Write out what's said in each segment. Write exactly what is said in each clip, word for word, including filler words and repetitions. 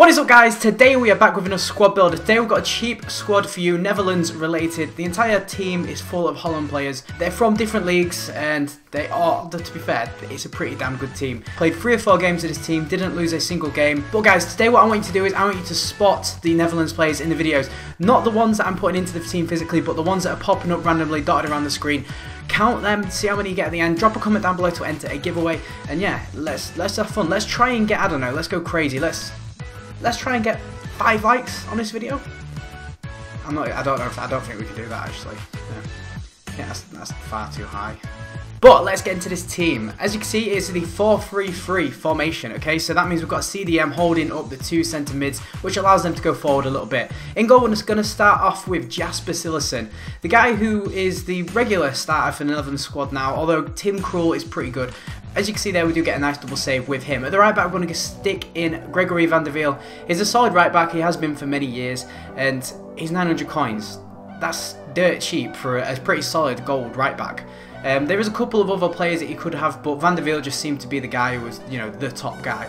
What is up guys, today we are back with another squad builder. Today we've got a cheap squad for you, Netherlands related. The entire team is full of Holland players. They're from different leagues and they are, to be fair, it's a pretty damn good team. Played three or four games of this team, didn't lose a single game. But guys, today what I want you to do is I want you to spot the Netherlands players in the videos. Not the ones that I'm putting into the team physically, but the ones that are popping up randomly dotted around the screen. Count them, see how many you get at the end. Drop a comment down below to enter a giveaway. And yeah, let's let's have fun. Let's try and get, I don't know, let's go crazy. Let's... Let's try and get five likes on this video. I'm not. I don't know if I don't think we can do that actually. No. Yeah, that's, that's far too high. But let's get into this team. As you can see, it's the four three three formation. Okay, so that means we've got C D M holding up the two centre mids, which allows them to go forward a little bit. In goal, we're going to start off with Jasper Cillessen, the guy who is the regular starter for the Netherlands squad now. Although Tim Krul is pretty good. As you can see there, we do get a nice double save with him. At the right back, we're going to stick in Gregory Van Der Wiel. He's a solid right back, he has been for many years, and he's nine hundred coins. That's dirt cheap for a pretty solid gold right back. Um, there is a couple of other players that he could have, but Van Der Wiel just seemed to be the guy who was, you know, the top guy.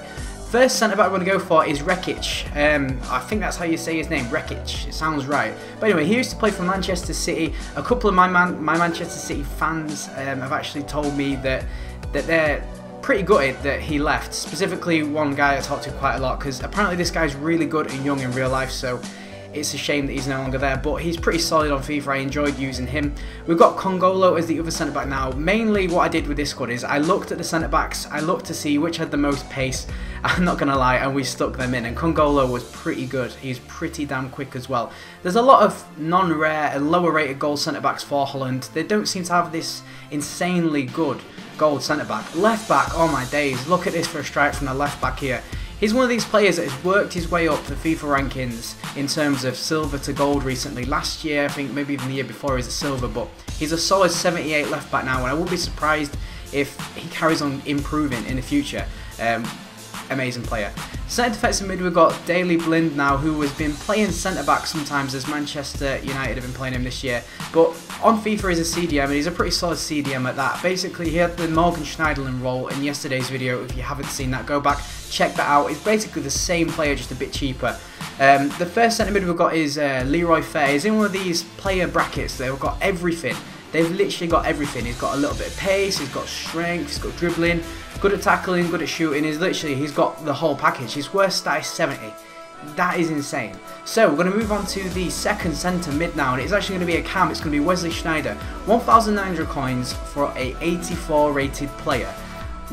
First centre-back we're going to go for is Rekik. Um, I think that's how you say his name, Rekik. It sounds right. But anyway, he used to play for Manchester City. A couple of my, man my Manchester City fans um, have actually told me that that they're pretty gutted that he left. Specifically one guy I talked to quite a lot, because apparently this guy's really good and young in real life, so it's a shame that he's no longer there, but he's pretty solid on FIFA. I enjoyed using him. We've got Kongolo as the other centre-back now. Mainly what I did with this squad is I looked at the centre-backs, I looked to see which had the most pace, I'm not going to lie, and we stuck them in, and Kongolo was pretty good. He's pretty damn quick as well. There's a lot of non-rare and lower-rated goal centre-backs for Holland. They don't seem to have this insanely good gold centre-back. Left back, oh my days, look at this for a strike from the left back here. He's one of these players that has worked his way up the FIFA rankings in terms of silver to gold recently. Last year, I think maybe even the year before, he's a silver, but he's a solid seventy-eight left back now, and I wouldn't be surprised if he carries on improving in the future. Um, amazing player. Centre defensive mid, we've got Daley Blind now, who has been playing centre back sometimes as Manchester United have been playing him this year, but on FIFA he's a C D M, and he's a pretty solid C D M at that. Basically he had the Morgan Schneiderlin role in yesterday's video. If you haven't seen that, go back, check that out. It's basically the same player, just a bit cheaper. Um, the first centre mid we've got is uh, Leroy Fair. He's in one of these player brackets, they've got everything. They've literally got everything. He's got a little bit of pace, he's got strength, he's got dribbling, good at tackling, good at shooting. He's literally, he's got the whole package. His worst stat is seventy. That is insane. So we're going to move on to the second centre mid now, and it's actually going to be a cam. It's going to be Wesley Schneider. one thousand nine hundred coins for a eighty-four rated player.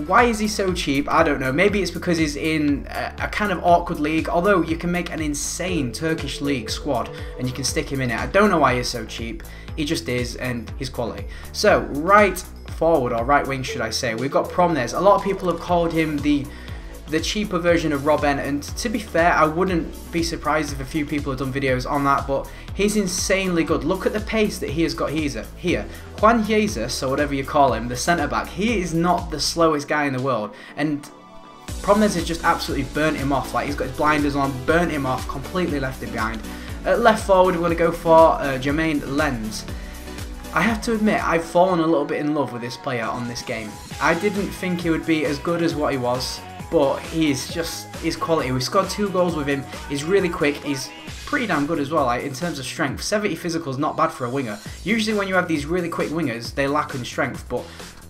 Why is he so cheap? I don't know. Maybe it's because he's in a, a kind of awkward league, although you can make an insane Turkish league squad and you can stick him in it. I don't know why he's so cheap. He just is, and he's quality. So, right forward, or right wing should I say, we've got Promes. A lot of people have called him the the cheaper version of Robben, and to be fair, I wouldn't be surprised if a few people have done videos on that, but he's insanely good. Look at the pace that he has got here. Juan Jesus, or whatever you call him, the centre-back, he is not the slowest guy in the world, and Promes has just absolutely burnt him off. Like, he's got his blinders on, burnt him off, completely left him behind. At left forward, we're going to go for uh, Jermaine Lenz. I have to admit, I've fallen a little bit in love with this player on this game. I didn't think he would be as good as what he was, but he's just his quality. We scored two goals with him. He's really quick. He's pretty damn good as well, like, in terms of strength. seventy physical is not bad for a winger. Usually when you have these really quick wingers, they lack in strength, but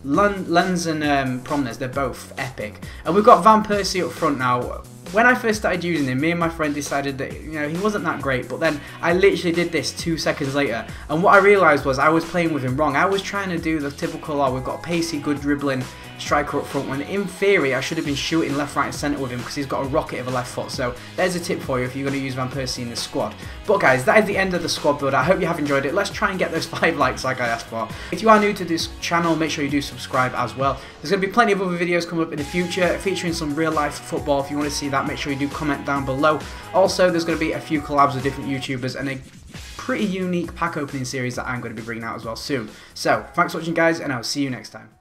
Lenz and um, Promes, they're both epic. And we've got Van Persie up front now. When I first started using him, me and my friend decided that, you know, he wasn't that great, but then I literally did this two seconds later, and what I realised was I was playing with him wrong. I was trying to do the typical, oh, we've got a pacey, good dribbling striker up front, when in theory I should have been shooting left, right and centre with him, because he's got a rocket of a left foot. So there's a tip for you if you're going to use Van Persie in the squad. But guys, that is the end of the squad build. I hope you have enjoyed it. Let's try and get those five likes like I asked for. If you are new to this channel, make sure you do subscribe as well. There's going to be plenty of other videos coming up in the future featuring some real life football. If you want to see that, make sure you do comment down below. Also, there's going to be a few collabs with different YouTubers and a pretty unique pack opening series that I'm going to be bringing out as well soon. So thanks for watching guys, and I'll see you next time.